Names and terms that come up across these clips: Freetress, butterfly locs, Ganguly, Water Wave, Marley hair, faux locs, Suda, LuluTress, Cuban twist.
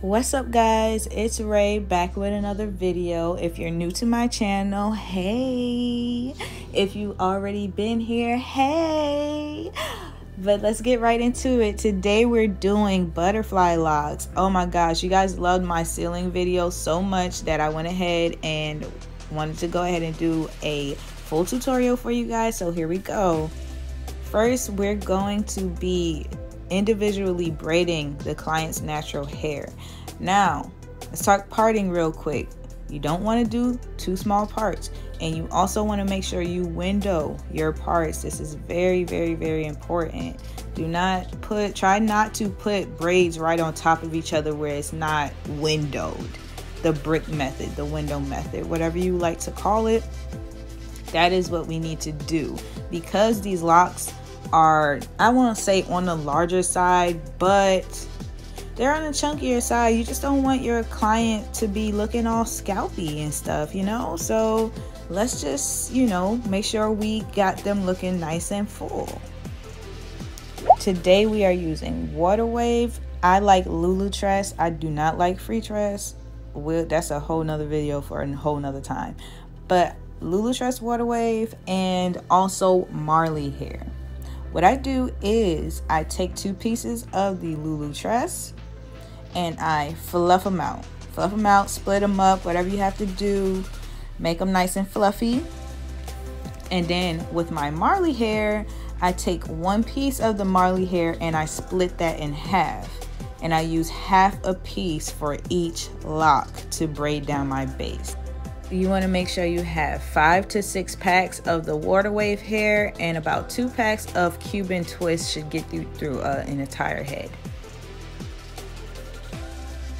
What's up guys, it's Ray back with another video. If you're new to my channel, hey. If you already been here, hey. But let's get right into it. Today we're doing butterfly locks. Oh my gosh, you guys loved my ceiling video so much that I went ahead and wanted to go ahead and do a full tutorial for you guys. So here we go. First, we're going to be individually braiding the client's natural hair. Now let's talk parting real quick. You don't want to do too small parts, and you also want to make sure you window your parts. This is very, very, very important. Try not to put braids right on top of each other where it's not windowed. The brick method, the window method, whatever you like to call it, that is what we need to do, because these locks are, I want to say, on the larger side, but they're on the chunkier side. You just don't want your client to be looking all scalpy and stuff, you know. So let's just, you know, make sure we got them looking nice and full. Today we are using Water Wave. I like LuluTress. I do not like Freetress. Well, that's a whole nother video for a whole nother time. But LuluTress Water Wave and also Marley Hair. What I do is I take two pieces of the LuluTress and I fluff them out. Fluff them out, split them up, whatever you have to do, make them nice and fluffy. And then with my Marley hair, I take one piece of the Marley hair and I split that in half. And I use half a piece for each lock to braid down my base. You want to make sure you have 5 to 6 packs of the Water Wave hair, and about 2 packs of Cuban twist should get you through an entire head.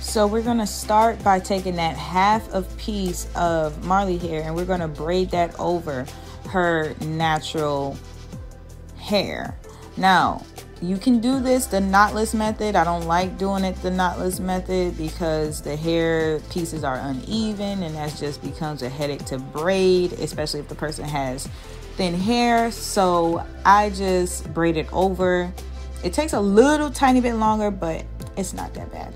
So we're going to start by taking that half of piece of Marley hair and we're going to braid that over her natural hair. Now you can do this the knotless method. I don't like doing it the knotless method because the hair pieces are uneven, and that just becomes a headache to braid, especially if the person has thin hair. So I just braid it over. It takes a little tiny bit longer, but it's not that bad.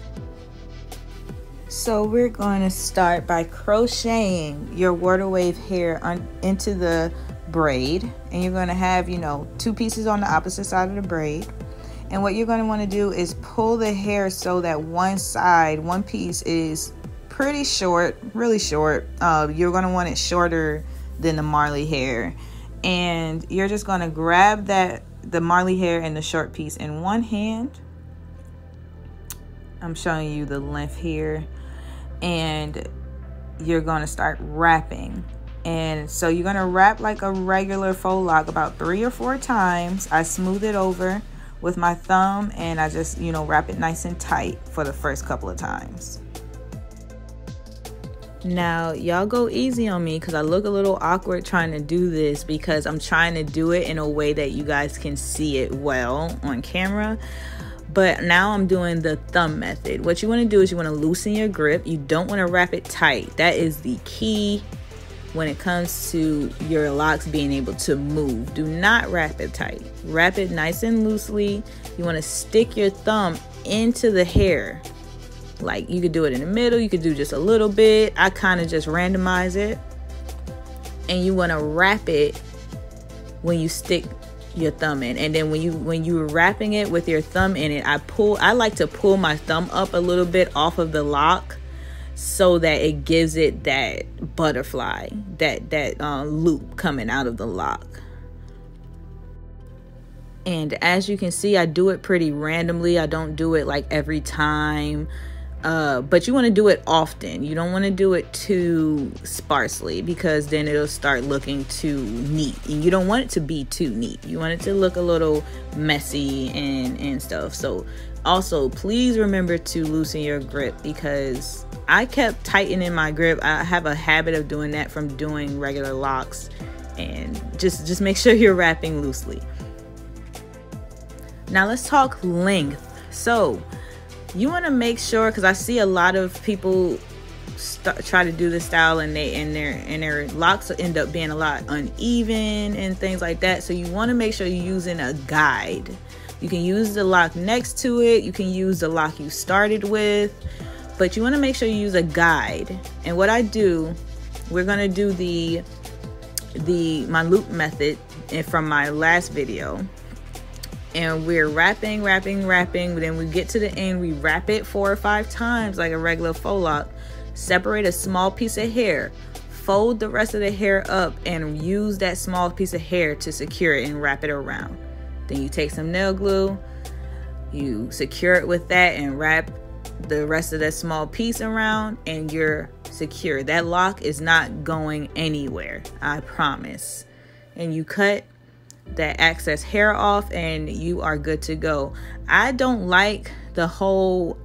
So we're going to start by crocheting your Water Wave hair into the braid, and you're going to have, you know, 2 pieces on the opposite side of the braid. And what you're going to want to do is pull the hair so that one side, one piece, is pretty short, really short. You're going to want it shorter than the Marley hair, and you're just going to grab that, the Marley hair and the short piece, in one hand. I'm showing you the length here, and you're going to start wrapping. And so you're going to wrap like a regular faux lock about 3 or 4 times. I smooth it over with my thumb and I just, you know, wrap it nice and tight for the first couple of times. Now y'all go easy on me because I look a little awkward trying to do this, because I'm trying to do it in a way that you guys can see it well on camera. But now I'm doing the thumb method. What you want to do is you want to loosen your grip. You don't want to wrap it tight. That is the key when it comes to your locks being able to move. Do not wrap it tight. Wrap it nice and loosely. You want to stick your thumb into the hair. Like, you could do it in the middle, you could do just a little bit. I kind of just randomize it. And you want to wrap it when you stick your thumb in. And then when you're wrapping it with your thumb in it, I like to pull my thumb up a little bit off of the lock, so that it gives it that butterfly, that loop coming out of the lock. And as you can see, I do it pretty randomly. I don't do it like every time, but you want to do it often. You don't want to do it too sparsely, because then it'll start looking too neat, and you don't want it to be too neat. You want it to look a little messy and stuff. So also, please remember to loosen your grip, because I kept tightening my grip. I have a habit of doing that from doing regular locks. And just make sure you're wrapping loosely. Now let's talk length. So you want to make sure, because I see a lot of people try to do this style and their locks will end up being a lot uneven and things like that. So you want to make sure you're using a guide. You can use the lock next to it, you can use the lock you started with, but you want to make sure you use a guide. And what I do, we're going to do my loop method from my last video, and we're wrapping, then we get to the end, we wrap it 4 or 5 times like a regular faux lock, separate a small piece of hair, fold the rest of the hair up, and use that small piece of hair to secure it and wrap it around. Then you take some nail glue, you secure it with that, and wrap the rest of that small piece around, and you're secure. That lock is not going anywhere, I promise. And you cut that excess hair off and you are good to go. I don't like the whole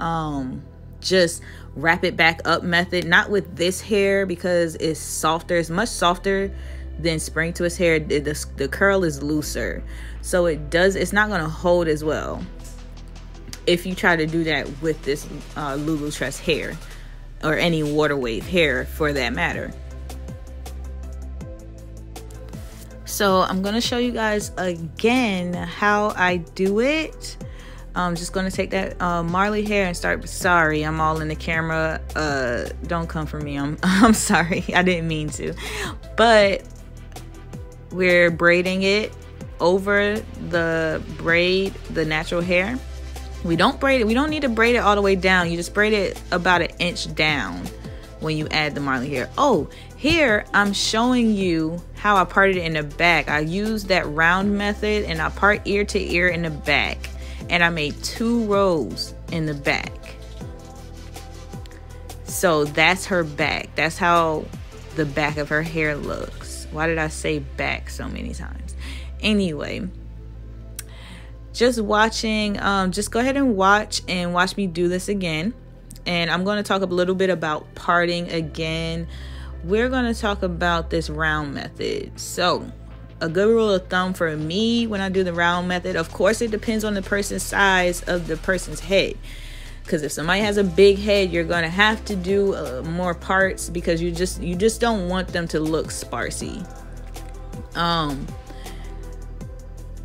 just wrap it back up method, not with this hair, because it's softer. It's much softer than spring twist hair. The curl is looser, so it's not going to hold as well if you try to do that with this LuluTress hair, or any water wave hair for that matter. So I'm going to show you guys again how I do it. I'm just going to take that Marley hair and start. Sorry, I'm all in the camera. Don't come for me. I'm sorry. I didn't mean to. But we're braiding it over the natural hair. We don't braid it. We don't need to braid it all the way down. You just braid it about 1 inch down when you add the Marley hair. Oh, here I'm showing you how I parted it in the back. I used that round method and I part ear to ear in the back. And I made 2 rows in the back. So that's her back. That's how the back of her hair looks. Why did I say back so many times? Anyway, just go ahead and watch me do this again. And I'm going to talk a little bit about parting again. We're going to talk about this round method. So a good rule of thumb for me when I do the round method, of course it depends on the person's size of the person's head, because if somebody has a big head, you're going to have to do more parts, because you just don't want them to look sparsy.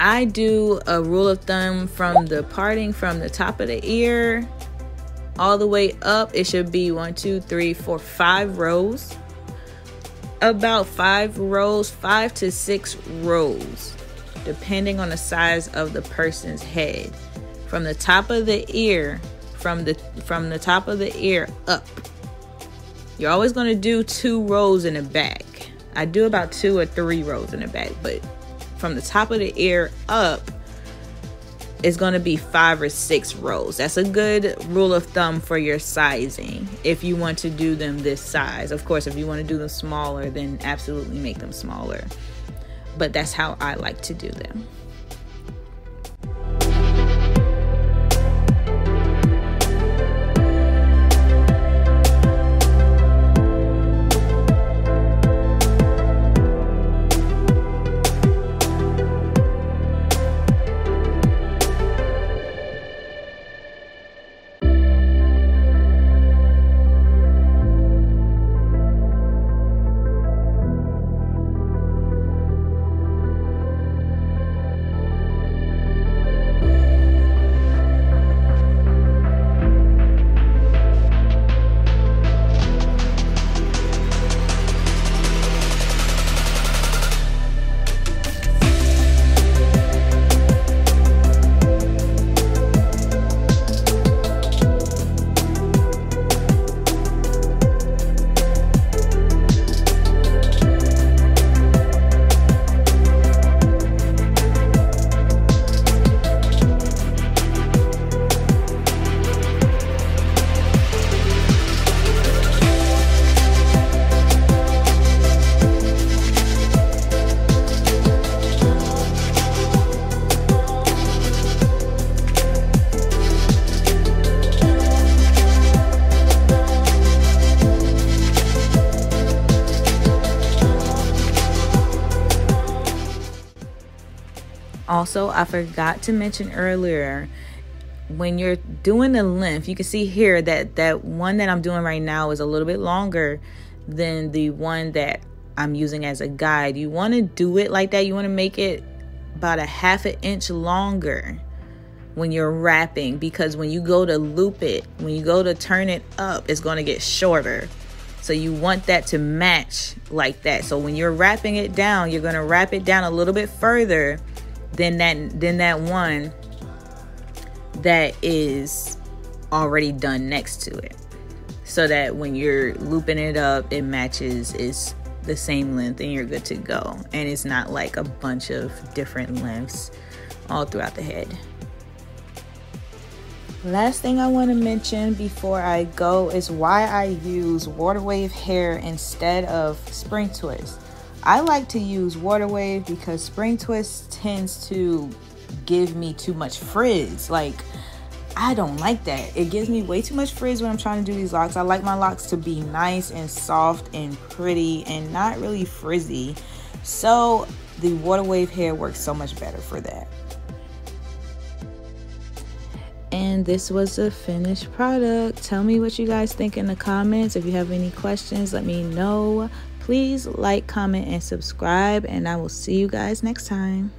I do a rule of thumb from the parting from the top of the ear all the way up. It should be 1, 2, 3, 4, 5 rows. About 5 to 6 rows, depending on the size of the person's head. From the top of the ear, from the top of the ear up. You're always going to do 2 rows in the back. I do about 2 or 3 rows in the back, but from the top of the ear up, it's going to be 5 or 6 rows. That's a good rule of thumb for your sizing, if you want to do them this size. Of course, if you want to do them smaller, then absolutely make them smaller. But that's how I like to do them. Also, I forgot to mention earlier, when you're doing the length, you can see here that that one that I'm doing right now is a little bit longer than the one that I'm using as a guide. You want to do it like that. You want to make it about a half an inch longer when you're wrapping, because when you go to loop it, when you go to turn it up, it's going to get shorter. So you want that to match like that. So when you're wrapping it down, you're going to wrap it down a little bit further than that one that is already done next to it, so that when you're looping it up, it matches, it's the same length, and you're good to go, and it's not like a bunch of different lengths all throughout the head. Last thing I want to mention before I go is why I use Water Wave hair instead of Spring Twist. I like to use Water Wave because Spring Twist tends to give me too much frizz. Like, I don't like that. It gives me way too much frizz when I'm trying to do these locks. I like my locks to be nice and soft and pretty and not really frizzy. So the Water Wave hair works so much better for that. And this was the finished product. Tell me what you guys think in the comments. If you have any questions, let me know. Please like, comment, and subscribe, and I will see you guys next time.